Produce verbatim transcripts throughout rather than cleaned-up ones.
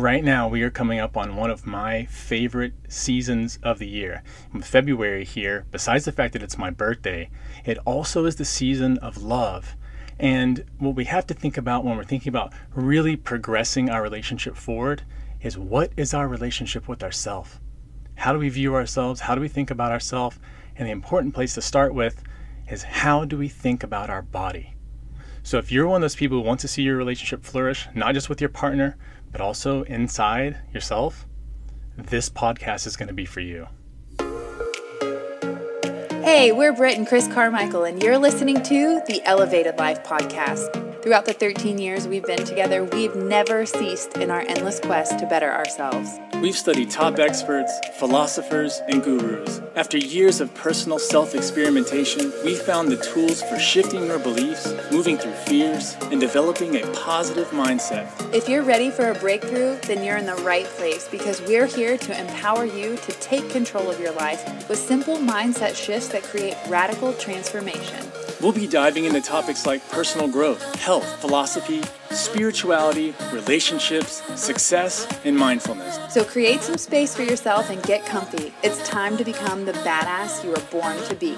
Right now, we are coming up on one of my favorite seasons of the year. In February here, besides the fact that it's my birthday, it also is the season of love. And what we have to think about when we're thinking about really progressing our relationship forward is, what is our relationship with ourselves? How do we view ourselves? How do we think about ourselves? And the important place to start with is, how do we think about our body? So if you're one of those people who wants to see your relationship flourish, not just with your partner, but also inside yourself, this podcast is going to be for you. Hey, we're Britt and Chris Carmichael, and you're listening to The Elevated Life Podcast. Throughout the thirteen years we've been together, we've never ceased in our endless quest to better ourselves. We've studied top experts, philosophers, and gurus. After years of personal self-experimentation, we found the tools for shifting your beliefs, moving through fears, and developing a positive mindset. If you're ready for a breakthrough, then you're in the right place, because we're here to empower you to take control of your life with simple mindset shifts that create radical transformation. We'll be diving into topics like personal growth, health, philosophy, spirituality, relationships, success, and mindfulness. So create some space for yourself and get comfy. It's time to become the badass you were born to be.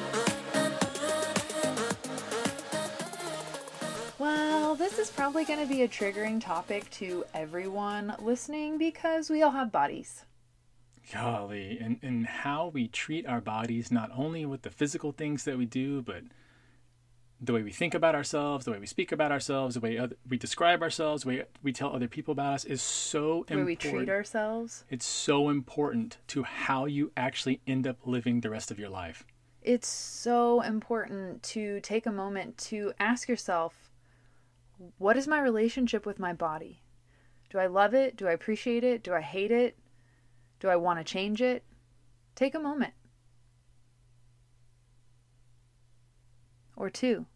Well, this is probably going to be a triggering topic to everyone listening, because we all have bodies. Golly, and, and how we treat our bodies, not only with the physical things that we do, but the way we think about ourselves, the way we speak about ourselves, the way other, we describe ourselves, the way we tell other people about us is so important. The way we treat ourselves. It's so important to how you actually end up living the rest of your life. It's so important to take a moment to ask yourself, what is my relationship with my body? Do I love it? Do I appreciate it? Do I hate it? Do I want to change it? Take a moment. Or two.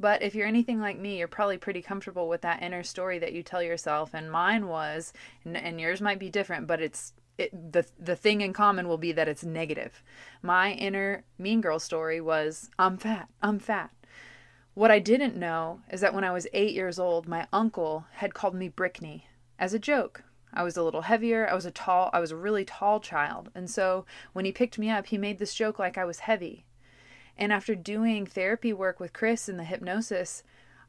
But if you're anything like me, you're probably pretty comfortable with that inner story that you tell yourself. And mine was, and, and yours might be different, but it's it, the, the thing in common will be that it's negative. My inner mean girl story was, I'm fat, I'm fat. What I didn't know is that when I was eight years old, my uncle had called me Brittney as a joke. I was a little heavier. I was a tall, I was a really tall child. And so when he picked me up, he made this joke like I was heavy. And after doing therapy work with Chris in the hypnosis,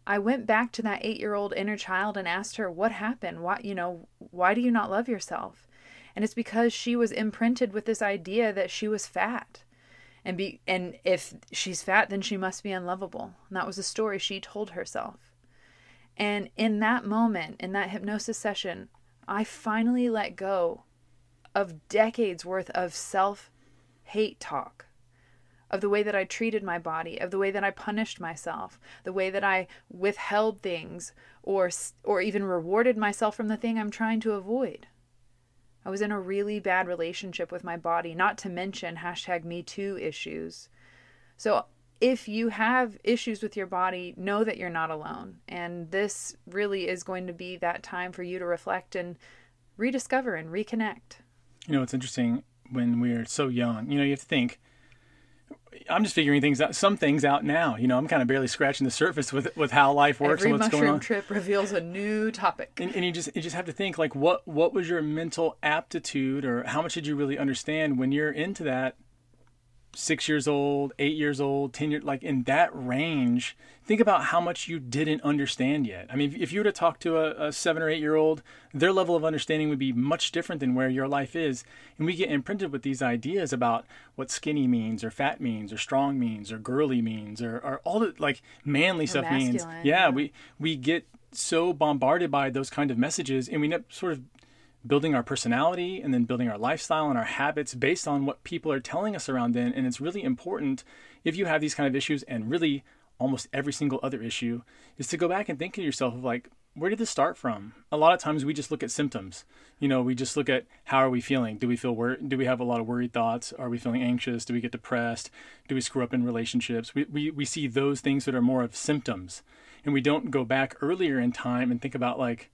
I went back to that eight-year-old inner child and asked her, what happened? Why, you know, why do you not love yourself? And it's because she was imprinted with this idea that she was fat. And be, and if she's fat, then she must be unlovable. And that was the story she told herself. And in that moment, in that hypnosis session, I finally let go of decades worth of self-hate talk, of the way that I treated my body, of the way that I punished myself, the way that I withheld things or or even rewarded myself from the thing I'm trying to avoid. I was in a really bad relationship with my body, not to mention hashtag Me Too issues. So if you have issues with your body, know that you're not alone. And this really is going to be that time for you to reflect and rediscover and reconnect. You know, it's interesting when we're so young, you know, you have to think, I'm just figuring things out, some things out now. You know, I'm kind of barely scratching the surface with with how life works Every and what's going on. Every mushroom trip reveals a new topic. And, and you just you just have to think, like, what what was your mental aptitude, or how much did you really understand when you're into that? Six years old, eight years old, ten years, like in that range, think about how much you didn't understand yet. I mean, if, if you were to talk to a, a seven or eight year old, their level of understanding would be much different than where your life is. And we get imprinted with these ideas about what skinny means, or fat means, or strong means, or girly means, or, or all the like manly or stuff masculine means. Yeah, yeah, we we get so bombarded by those kind of messages, and we end up sort of building our personality and then building our lifestyle and our habits based on what people are telling us around then. And it's really important, if you have these kind of issues, and really almost every single other issue, is to go back and think to yourself of, like, where did this start from? A lot of times we just look at symptoms. You know, we just look at, how are we feeling? Do we feel wor- do we have a lot of worried thoughts? Are we feeling anxious? Do we get depressed? Do we screw up in relationships? We, we, we see those things that are more of symptoms, and we don't go back earlier in time and think about, like,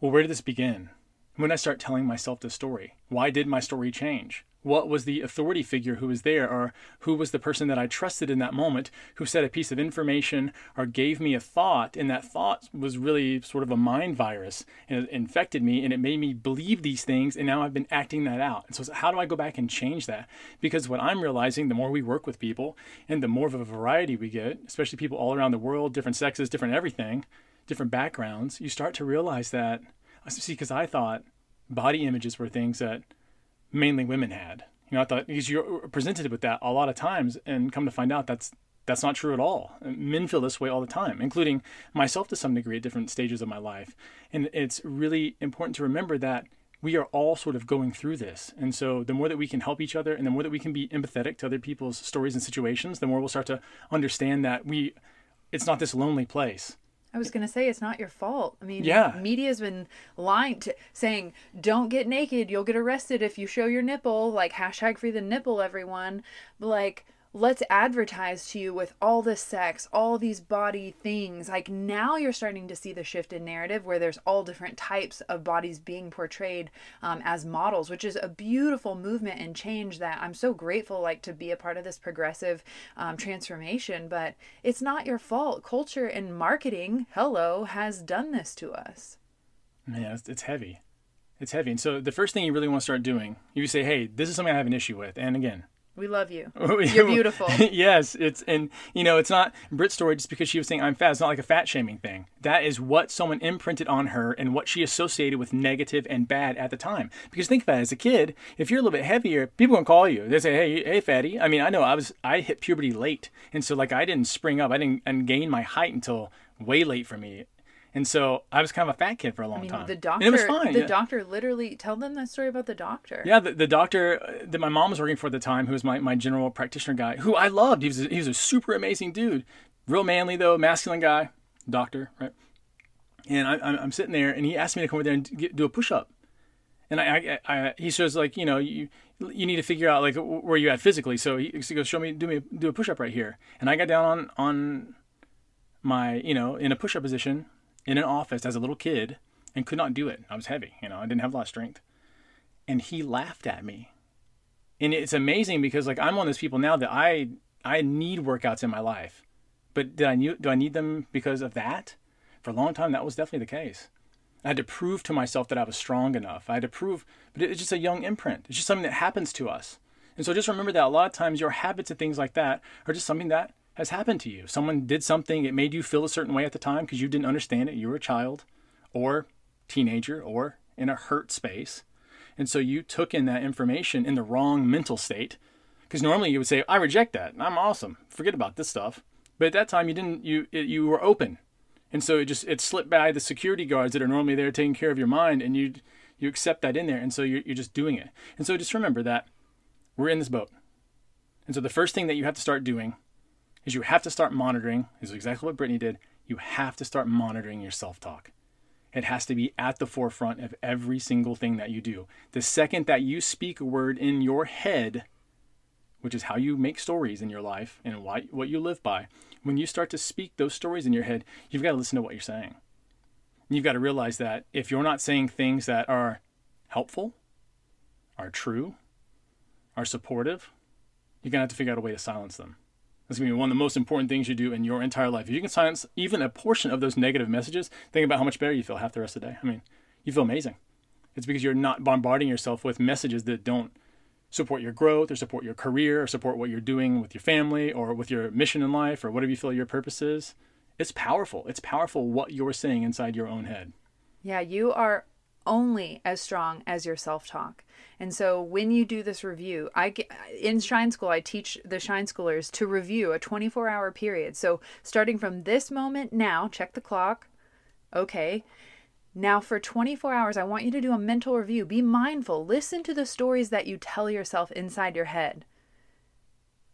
well, where did this begin? When I start telling myself the story, why did my story change? what was the authority figure who was there, or who was the person that I trusted in that moment who said a piece of information or gave me a thought, and that thought was really sort of a mind virus, and it infected me and it made me believe these things, and now I've been acting that out. And so how do I go back and change that? Because what I'm realizing, the more we work with people and the more of a variety we get, especially people all around the world, different sexes, different everything, different backgrounds, you start to realize that, see, because I thought body images were things that mainly women had. You know, I thought, because you're presented with that a lot of times, and come to find out that's that's not true at all. Men feel this way all the time, including myself to some degree at different stages of my life. And it's really important to remember that we are all sort of going through this. And so the more that we can help each other and the more that we can be empathetic to other people's stories and situations, the more we'll start to understand that we, it's not this lonely place. I was going to say, it's not your fault. I mean, yeah. Media has been lying to saying, don't get naked. You'll get arrested if you show your nipple, like hashtag free the nipple, everyone. But like, let's advertise to you with all this sex, all these body things. Like now you're starting to see the shift in narrative where there's all different types of bodies being portrayed um, as models, which is a beautiful movement and change that I'm so grateful like to be a part of this progressive um, transformation. But it's not your fault. Culture and marketing, hello, has done this to us. Yeah, it's heavy. It's heavy. And so the first thing you really want to start doing, you say, hey, this is something I have an issue with. And again, we love you. You're beautiful. Yes. It's, and you know, it's not Britt's story just because she was saying I'm fat. It's not like a fat shaming thing. That is what someone imprinted on her and what she associated with negative and bad at the time. Because think about it, as a kid, if you're a little bit heavier, people gonna call you. They say, hey, hey fatty. I mean, I know I was, I hit puberty late. And so like, I didn't spring up. I didn't and gain my height until way late for me. And so I was kind of a fat kid for a long I mean, time. The doctor, and it was fine. The yeah. doctor literally, tell them that story about the doctor. Yeah, the, the doctor that my mom was working for at the time, who was my, my general practitioner guy, who I loved. He was, a, he was a super amazing dude. Real manly though, masculine guy, doctor, right? And I, I'm, I'm sitting there and he asked me to come over there and get, do a push-up. And I, I, I, he says like, you know, you you need to figure out like where you at physically. So he, he goes, show me, do me, do a push-up right here. And I got down on, on my, you know, in a push-up position, in an office as a little kid, and could not do it. I was heavy, you know, I didn't have a lot of strength. And he laughed at me. And it's amazing because like, I'm one of those people now that I, I need workouts in my life, but did I need, do I need them because of that? For a long time, that was definitely the case. I had to prove to myself that I was strong enough. I had to prove, but it's just a young imprint. It's just something that happens to us. And so just remember that a lot of times your habits and things like that are just something that has happened to you. Someone did something, it made you feel a certain way at the time because you didn't understand it. You were a child or teenager or in a hurt space. And so you took in that information in the wrong mental state, because normally you would say, I reject that. I'm awesome. Forget about this stuff. But at that time you didn't, you, it, you were open. And so it just, it slipped by the security guards that are normally there taking care of your mind. And you, you accept that in there. And so you're, you're just doing it. And so just remember that we're in this boat. And so the first thing that you have to start doing is you have to start monitoring, is exactly what Brittney did. You have to start monitoring your self-talk. It has to be at the forefront of every single thing that you do. The second that you speak a word in your head, which is how you make stories in your life and why, what you live by, when you start to speak those stories in your head, you've got to listen to what you're saying. And you've got to realize that if you're not saying things that are helpful, are true, are supportive, you're going to have to figure out a way to silence them. That's going to be one of the most important things you do in your entire life. If you can silence even a portion of those negative messages, think about how much better you feel half the rest of the day. I mean, you feel amazing. It's because you're not bombarding yourself with messages that don't support your growth or support your career or support what you're doing with your family or with your mission in life or whatever you feel your purpose is. It's powerful. It's powerful what you're saying inside your own head. Yeah, you are only as strong as your self-talk. And so when you do this review, I get, in Shine School, I teach the Shine Schoolers to review a twenty-four hour period. So starting from this moment now, check the clock. Okay. Now for twenty-four hours, I want you to do a mental review. Be mindful. Listen to the stories that you tell yourself inside your head.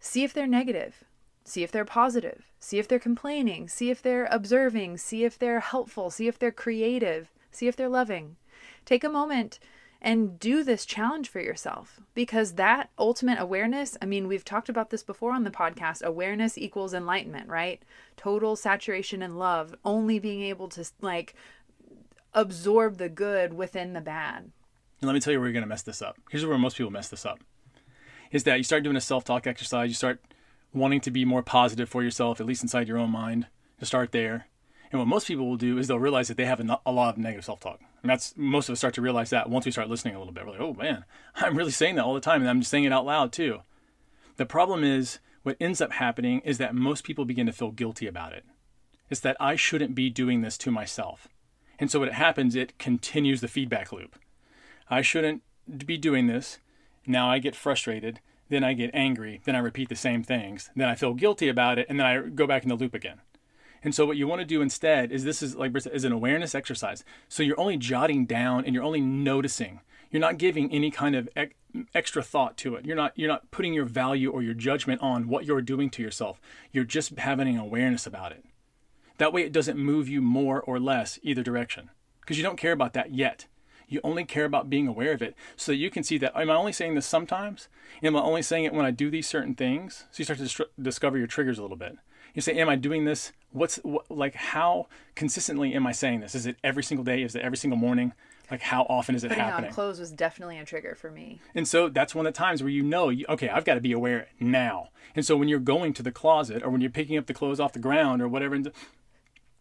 See if they're negative. See if they're positive. See if they're complaining. See if they're observing. See if they're helpful. See if they're creative. See if they're loving. Take a moment and do this challenge for yourself, because that ultimate awareness, I mean, we've talked about this before on the podcast, awareness equals enlightenment, right? Total saturation in love, only being able to like absorb the good within the bad. And let me tell you where you're going to mess this up. Here's where most people mess this up. is that you start doing a self-talk exercise. You start wanting to be more positive for yourself, at least inside your own mind, to start there. And what most people will do is they'll realize that they have a, a lot of negative self-talk. And that's, most of us start to realize that once we start listening a little bit. We're like, oh man, I'm really saying that all the time, and I'm just saying it out loud too. The problem is, what ends up happening is that most people begin to feel guilty about it. It's that I shouldn't be doing this to myself. And so what happens, it continues the feedback loop. I shouldn't be doing this. Now I get frustrated. Then I get angry. Then I repeat the same things. Then I feel guilty about it. And then I go back in the loop again. And so what you want to do instead is, this is like is an awareness exercise. So you're only jotting down and you're only noticing. You're not giving any kind of ec- extra thought to it. You're not you're not putting your value or your judgment on what you're doing to yourself. You're just having an awareness about it. That way it doesn't move you more or less either direction, because you don't care about that yet. You only care about being aware of it, so that you can see that, am I only saying this sometimes? Am I only saying it when I do these certain things? So you start to dist- discover your triggers a little bit. You say, am I doing this? What's what, like, how consistently am I saying this? Is it every single day? Is it every single morning? Like, how often is it Putting happening? Putting on clothes was definitely a trigger for me. And so that's one of the times where you know, you, okay, I've got to be aware now. And so when you're going to the closet, or when you're picking up the clothes off the ground or whatever,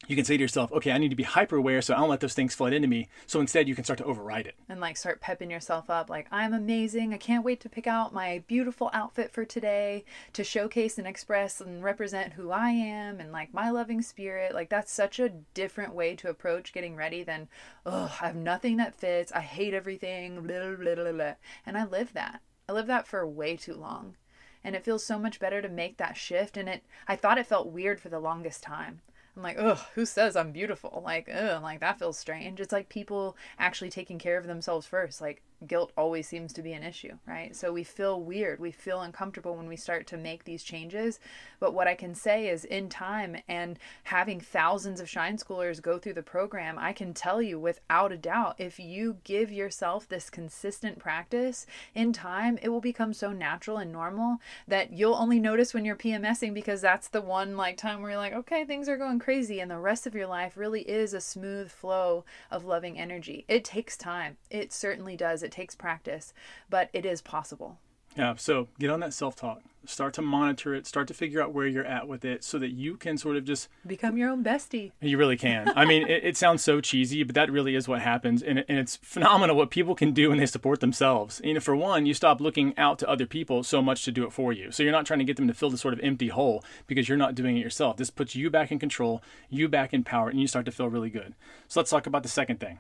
you can say to yourself, okay, I need to be hyper aware, so I don't let those things flood into me. So instead you can start to override it. And like start pepping yourself up. Like, I'm amazing. I can't wait to pick out my beautiful outfit for today to showcase and express and represent who I am and like my loving spirit. Like, that's such a different way to approach getting ready than, oh, I have nothing that fits. I hate everything. Blah, blah, blah, blah. And I live that. I live that for way too long. And it feels so much better to make that shift. And it, I thought it felt weird for the longest time. I'm like, ugh, who says I'm beautiful? Like, ugh, like that feels strange. It's like people actually taking care of themselves first. Like, guilt always seems to be an issue, right? So we feel weird. We feel uncomfortable when we start to make these changes. But what I can say is, in time and having thousands of Shine Schoolers go through the program, I can tell you without a doubt, if you give yourself this consistent practice, in time, it will become so natural and normal that you'll only notice when you're PMSing, because that's the one like time where you're like, okay, things are going crazy. And the rest of your life really is a smooth flow of loving energy. It takes time. It certainly does. It It takes practice, but it is possible. Yeah. So get on that self-talk, start to monitor it, start to figure out where you're at with it, so that you can sort of just become your own bestie. You really can. I mean, it, it sounds so cheesy, but that really is what happens. And, it, and it's phenomenal what people can do when they support themselves. You know, for one, you stop looking out to other people so much to do it for you. So you're not trying to get them to fill this sort of empty hole because you're not doing it yourself. This puts you back in control, you back in power, and you start to feel really good. So let's talk about the second thing.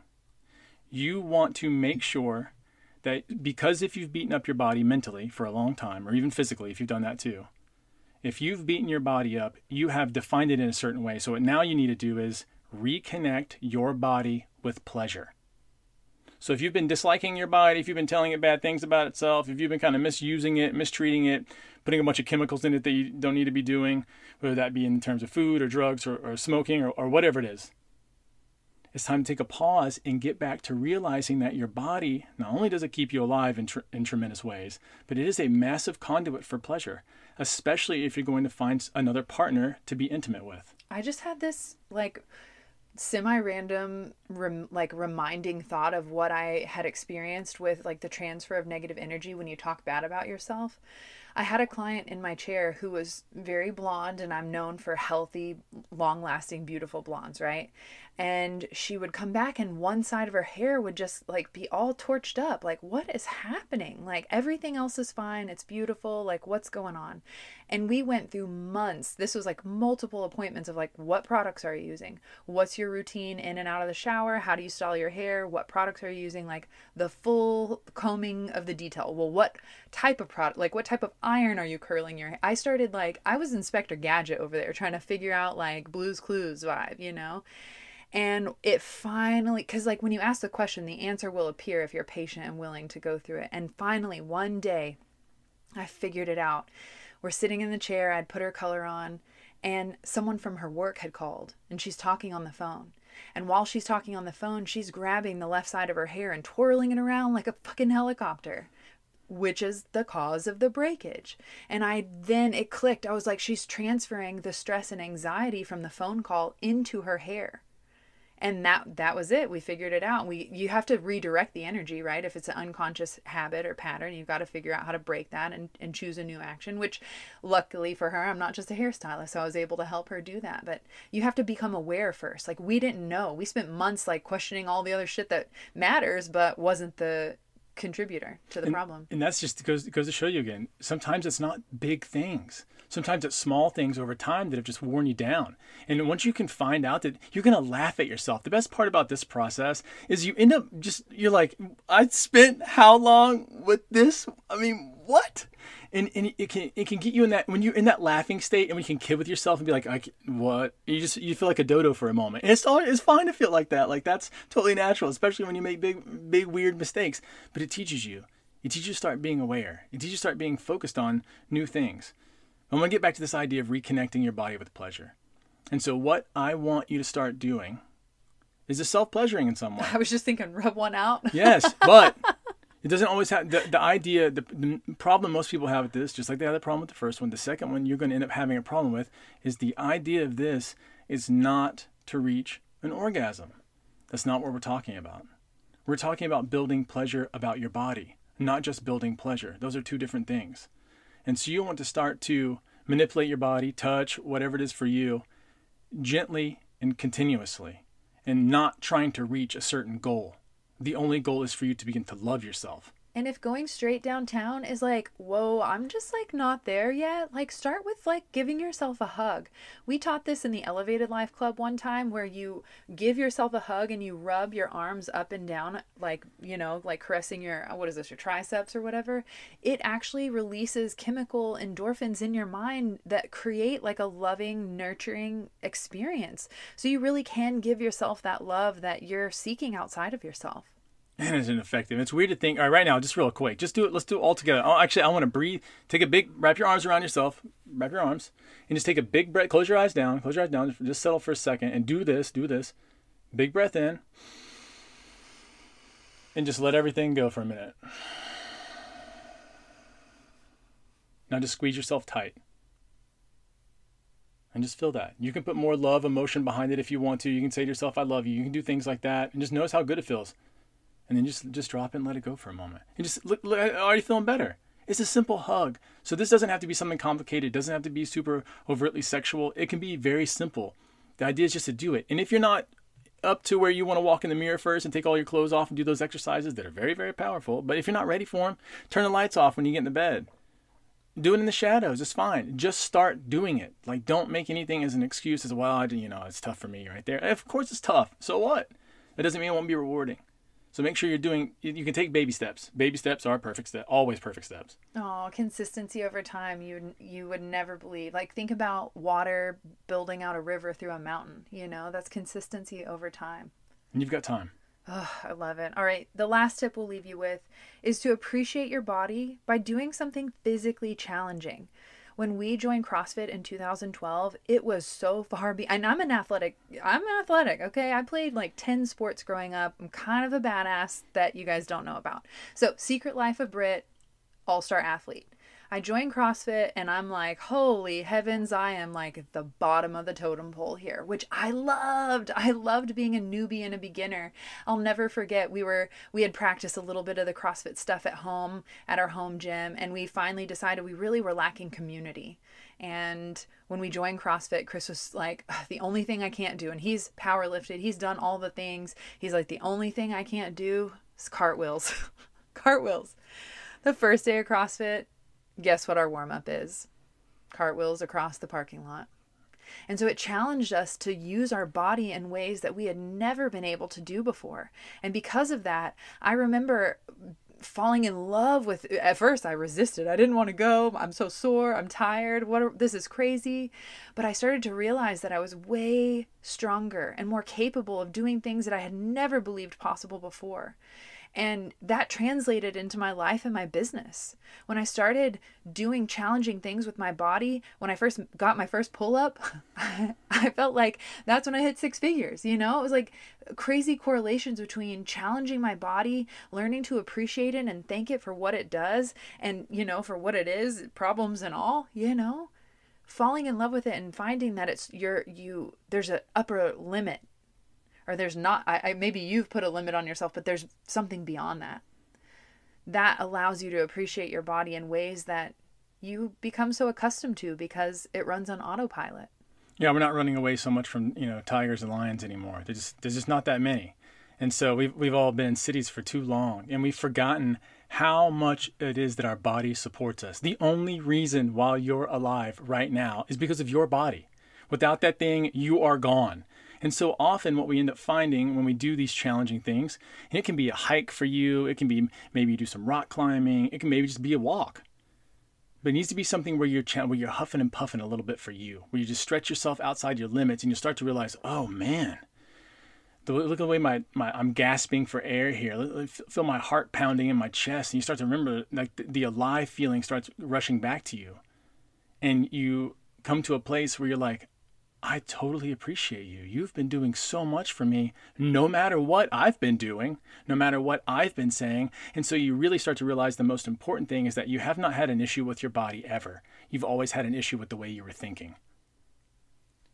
You want to make sure that, because if you've beaten up your body mentally for a long time, or even physically, if you've done that too, if you've beaten your body up, you have defined it in a certain way. So what now you need to do is reconnect your body with pleasure. So if you've been disliking your body, if you've been telling it bad things about itself, if you've been kind of misusing it, mistreating it, putting a bunch of chemicals in it that you don't need to be doing, whether that be in terms of food or drugs or, or smoking or, or whatever it is, it's time to take a pause and get back to realizing that your body, not only does it keep you alive in, tr- in tremendous ways, but it is a massive conduit for pleasure, especially if you're going to find another partner to be intimate with. I just had this like semi-random rem- like reminding thought of what I had experienced with like the transfer of negative energy when you talk bad about yourself. I had a client in my chair who was very blonde, and I'm known for healthy, long-lasting, beautiful blondes, right? And she would come back and one side of her hair would just like be all torched up. Like, what is happening? Like, everything else is fine. It's beautiful. Like, what's going on? And we went through months. This was like multiple appointments of like, what products are you using? What's your routine in and out of the shower? How do you style your hair? What products are you using? Like the full combing of the detail. Well, what type of product, like what type of iron are you curling your hair? I started like, I was Inspector Gadget over there trying to figure out like Blue's Clues vibe, you know? And it finally, because like when you ask the question, the answer will appear if you're patient and willing to go through it. And finally, one day, I figured it out. We're sitting in the chair. I'd put her color on, and someone from her work had called, and she's talking on the phone. And while she's talking on the phone, she's grabbing the left side of her hair and twirling it around like a fucking helicopter, which is the cause of the breakage. And I then it clicked. I was like, she's transferring the stress and anxiety from the phone call into her hair. And that, that was it. We figured it out. We, you have to redirect the energy, right? If it's an unconscious habit or pattern, you've got to figure out how to break that and, and choose a new action, which luckily for her, I'm not just a hairstylist, so I was able to help her do that. But you have to become aware first. Like, we didn't know. We spent months like questioning all the other shit that matters, but wasn't the contributor to the and, problem. And that's just goes, goes to show you again. Sometimes it's not big things. Sometimes it's small things over time that have just worn you down. And once you can find out that, you're going to laugh at yourself. The best part about this process is you end up just, you're like, I spent how long with this? I mean, what? And, and it can it can get you in that, when you're in that laughing state and when you can kid with yourself and be like, I, what? You just, you feel like a dodo for a moment. And it's, all, it's fine to feel like that. Like, that's totally natural, especially when you make big, big, weird mistakes. But it teaches you. It teaches you to start being aware. It teaches you to start being focused on new things. I want to get back to this idea of reconnecting your body with pleasure. And so what I want you to start doing is a self-pleasuring in some way. I was just thinking, rub one out. Yes, but it doesn't always have the, the idea, the, the problem most people have with this, just like they had the problem with the first one, the second one you're going to end up having a problem with is the idea of this is not to reach an orgasm. That's not what we're talking about. We're talking about building pleasure about your body, not just building pleasure. Those are two different things. And so you want to start to manipulate your body, touch, whatever it is for you, gently and continuously, and not trying to reach a certain goal. The only goal is for you to begin to love yourself. And if going straight downtown is like, whoa, I'm just like not there yet. Like, start with like giving yourself a hug. We taught this in the Elevated Life Club one time where you give yourself a hug and you rub your arms up and down, like, you know, like caressing your, what is this, your triceps or whatever. It actually releases chemical endorphins in your mind that create like a loving, nurturing experience. So you really can give yourself that love that you're seeking outside of yourself. And it's ineffective. It's weird to think, all right, right now, just real quick, just do it. Let's do it all together. Oh, actually, I want to breathe. Take a big, wrap your arms around yourself, wrap your arms, and just take a big breath. Close your eyes down, close your eyes down. Just settle for a second and do this, do this. Big breath in. And just let everything go for a minute. Now just squeeze yourself tight. And just feel that. You can put more love, emotion behind it if you want to. You can say to yourself, I love you. You can do things like that. And just notice how good it feels. And then just, just drop it and let it go for a moment. And just look, look, I'm already feeling better. It's a simple hug. So this doesn't have to be something complicated. It doesn't have to be super overtly sexual. It can be very simple. The idea is just to do it. And if you're not up to where you want to walk in the mirror first and take all your clothes off and do those exercises that are very, very powerful, but if you're not ready for them, turn the lights off when you get in the bed. Do it in the shadows. It's fine. Just start doing it. Like, don't make anything as an excuse as, well, I, you know, it's tough for me right there. Of course it's tough. So what? That doesn't mean it won't be rewarding. So make sure you're doing, you can take baby steps. Baby steps are perfect steps, always perfect steps. Oh, consistency over time. You, you would never believe. Like, think about water building out a river through a mountain. You know, that's consistency over time. And you've got time. Oh, I love it. All right. The last tip we'll leave you with is to appreciate your body by doing something physically challenging. When we joined CrossFit in two thousand twelve, it was so far be- and I'm an athletic, I'm athletic, okay? I played like ten sports growing up. I'm kind of a badass that you guys don't know about. So, Secret Life of Britt, all-star athlete. I joined CrossFit and I'm like, holy heavens, I am like at the bottom of the totem pole here, which I loved. I loved being a newbie and a beginner. I'll never forget. We were, we had practiced a little bit of the CrossFit stuff at home, at our home gym. And we finally decided we really were lacking community. And when we joined CrossFit, Chris was like, the only thing I can't do. And he's power lifted. He's done all the things. He's like, the only thing I can't do is cartwheels, cartwheels. The first day of CrossFit, guess what our warm-up is? Cartwheels across the parking lot. And so it challenged us to use our body in ways that we had never been able to do before. And because of that, I remember falling in love with, at first I resisted. I didn't want to go. I'm so sore. I'm tired. What? Are, this is crazy. But I started to realize that I was way stronger and more capable of doing things that I had never believed possible before. And that translated into my life and my business. When I started doing challenging things with my body, when I first got my first pull-up, I felt like that's when I hit six figures, you know? It was like crazy correlations between challenging my body, learning to appreciate it and thank it for what it does and, you know, for what it is, problems and all, you know? Falling in love with it and finding that it's your, you, there's an upper limit, or there's not, I, I maybe you've put a limit on yourself, but there's something beyond that. That allows you to appreciate your body in ways that you become so accustomed to because it runs on autopilot. Yeah, we're not running away so much from, you know, tigers and lions anymore. There's just, there's just not that many. And so we've, we've all been in cities for too long, and we've forgotten how much it is that our body supports us. The only reason why you're alive right now is because of your body. Without that thing, you are gone. And so often what we end up finding when we do these challenging things, and it can be a hike for you, it can be maybe you do some rock climbing, it can maybe just be a walk. But it needs to be something where you're, where you're huffing and puffing a little bit for you, where you just stretch yourself outside your limits and you start to realize, oh man, the, look at the way my, my, I'm gasping for air here. I feel my heart pounding in my chest. And you start to remember, like, the, the alive feeling starts rushing back to you. And you come to a place where you're like, I totally appreciate you. You've been doing so much for me, no matter what I've been doing, no matter what I've been saying. And so you really start to realize the most important thing is that you have not had an issue with your body ever. You've always had an issue with the way you were thinking.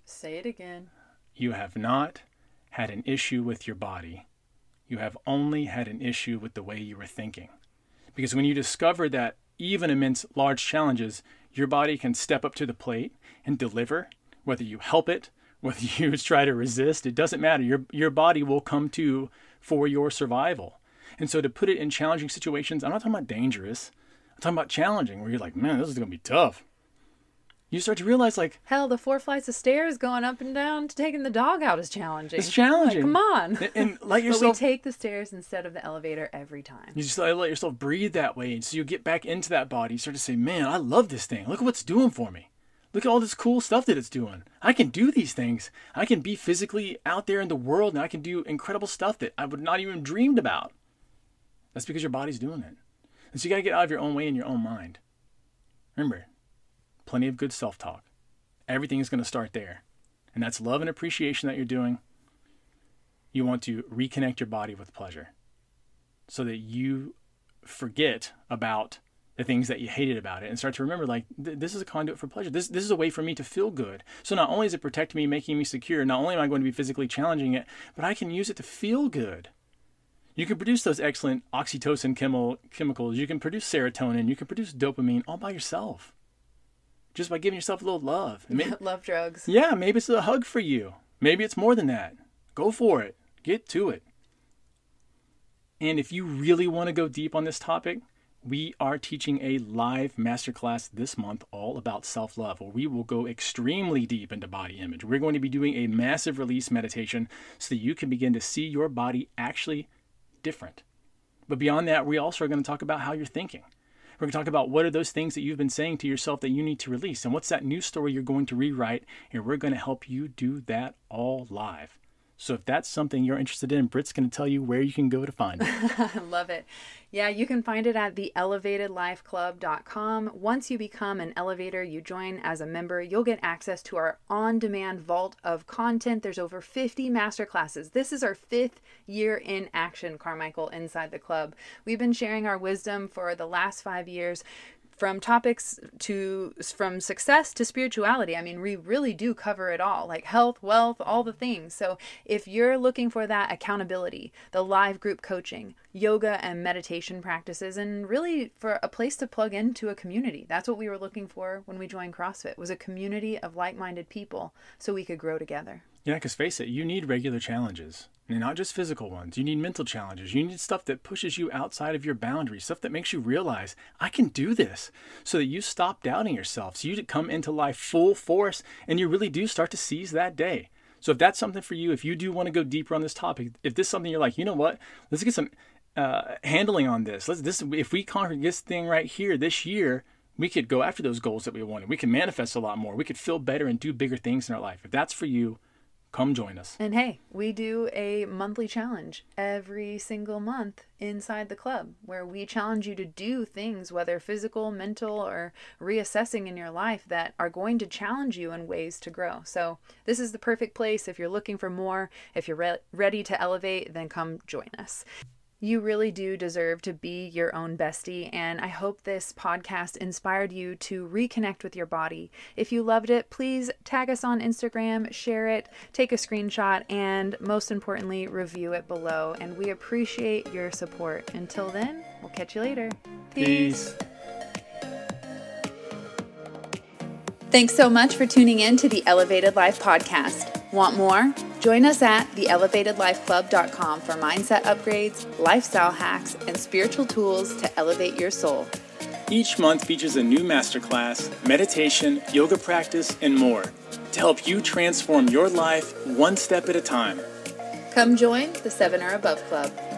Say it again. You have not had an issue with your body. You have only had an issue with the way you were thinking. Because when you discover that even amidst large challenges, your body can step up to the plate and deliver. Whether you help it, whether you try to resist, it doesn't matter. Your, your body will come to for your survival. And so to put it in challenging situations, I'm not talking about dangerous. I'm talking about challenging, where you're like, man, this is going to be tough. You start to realize, like, hell, the four flights of stairs going up and down to taking the dog out is challenging. It's challenging. Like, come on. And, and let yourself. But we take the stairs instead of the elevator every time. You just let yourself breathe that way. And so you get back into that body. You start to say, man, I love this thing. Look at what's doing for me. Look at all this cool stuff that it's doing. I can do these things. I can be physically out there in the world, and I can do incredible stuff that I would not even dreamed about. That's because your body's doing it. And so you got to get out of your own way and your own mind. Remember, plenty of good self-talk. Everything is going to start there. And that's love and appreciation that you're doing. You want to reconnect your body with pleasure so that you forget about the things that you hated about it, and start to remember, like, th this is a conduit for pleasure. This, this is a way for me to feel good. So not only is it protecting me, making me secure, not only am I going to be physically challenging it, but I can use it to feel good. You can produce those excellent oxytocin chemo chemicals. You can produce serotonin. You can produce dopamine all by yourself. Just by giving yourself a little love. Maybe, love drugs. Yeah, maybe it's a hug for you. Maybe it's more than that. Go for it. Get to it. And if you really want to go deep on this topic, we are teaching a live masterclass this month all about self-love, where we will go extremely deep into body image. We're going to be doing a massive release meditation so that you can begin to see your body actually different. But beyond that, we also are going to talk about how you're thinking. We're going to talk about what are those things that you've been saying to yourself that you need to release, and what's that new story you're going to rewrite, and we're going to help you do that all live. So if that's something you're interested in, Britt's going to tell you where you can go to find it. I love it. Yeah, you can find it at the elevated life club dot com. Once you become an elevator, you join as a member, you'll get access to our on-demand vault of content. There's over fifty masterclasses. This is our fifth year in action, Carmichael, inside the club. We've been sharing our wisdom for the last five years. From topics to, from success to spirituality. I mean, we really do cover it all, like health, wealth, all the things. So if you're looking for that accountability, the live group coaching, yoga and meditation practices, and really for a place to plug into a community, that's what we were looking for when we joined CrossFit, was a community of like-minded people so we could grow together. Yeah, because face it, you need regular challenges. And not just physical ones. You need mental challenges. You need stuff that pushes you outside of your boundaries, stuff that makes you realize, I can do this, so that you stop doubting yourself, so you come into life full force, and you really do start to seize that day. So if that's something for you, if you do want to go deeper on this topic, if this is something you're like, you know what, let's get some uh, handling on this. Let's, this. If we conquer this thing right here this year, we could go after those goals that we wanted. We can manifest a lot more. We could feel better and do bigger things in our life. If that's for you, come join us. And hey, we do a monthly challenge every single month inside the club, where we challenge you to do things, whether physical, mental, or reassessing in your life, that are going to challenge you in ways to grow. So this is the perfect place. If you're looking for more, if you're re ready to elevate, then come join us. You really do deserve to be your own bestie, and I hope this podcast inspired you to reconnect with your body. If you loved it, please tag us on Instagram, share it, take a screenshot, and most importantly, review it below. And we appreciate your support. Until then, we'll catch you later. Peace. Peace. Thanks so much for tuning in to the Elevated Life Podcast. Want more? Join us at the elevated life club dot com for mindset upgrades, lifestyle hacks, and spiritual tools to elevate your soul. Each month features a new masterclass, meditation, yoga practice, and more to help you transform your life one step at a time. Come join the Seven or Above Club.